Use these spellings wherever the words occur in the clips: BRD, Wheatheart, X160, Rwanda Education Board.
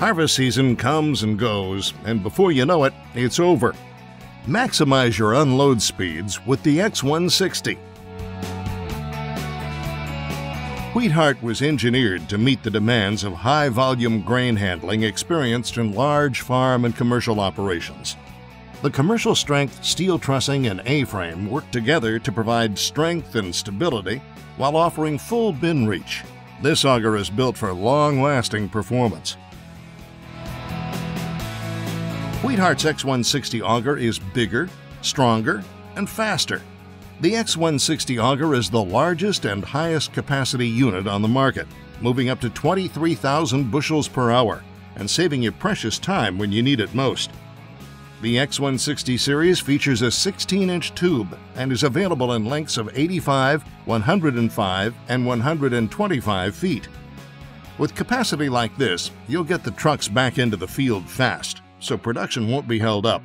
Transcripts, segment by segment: Harvest season comes and goes, and before you know it, it's over. Maximize your unload speeds with the X160. Wheatheart was engineered to meet the demands of high-volume grain handling experienced in large farm and commercial operations. The commercial-strength steel trussing and A-frame work together to provide strength and stability while offering full bin reach. This auger is built for long-lasting performance. Wheatheart's X160 auger is bigger, stronger, and faster. The X160 auger is the largest and highest capacity unit on the market, moving up to 23,000 bushels per hour and saving you precious time when you need it most. The X160 series features a 16-inch tube and is available in lengths of 85, 105, and 125 feet. With capacity like this, you'll get the trucks back into the field fast, so production won't be held up.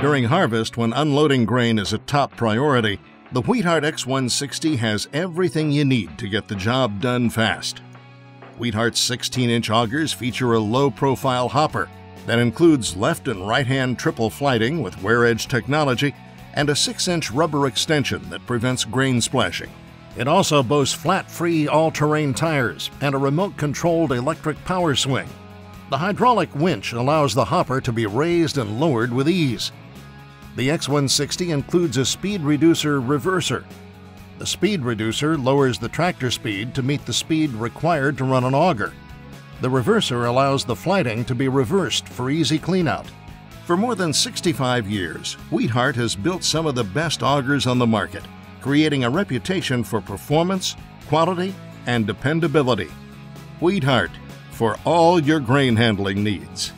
During harvest, when unloading grain is a top priority, the Wheatheart X160 has everything you need to get the job done fast. Wheatheart's 16-inch augers feature a low-profile hopper that includes left and right-hand triple flighting with wear-edge technology and a 6-inch rubber extension that prevents grain splashing. It also boasts flat-free all-terrain tires and a remote-controlled electric power swing. The hydraulic winch allows the hopper to be raised and lowered with ease. The X160 includes a speed reducer reverser. The speed reducer lowers the tractor speed to meet the speed required to run an auger. The reverser allows the flighting to be reversed for easy cleanout. For more than 65 years, Wheatheart has built some of the best augers on the market, creating a reputation for performance, quality, and dependability. Wheatheart, for all your grain handling needs.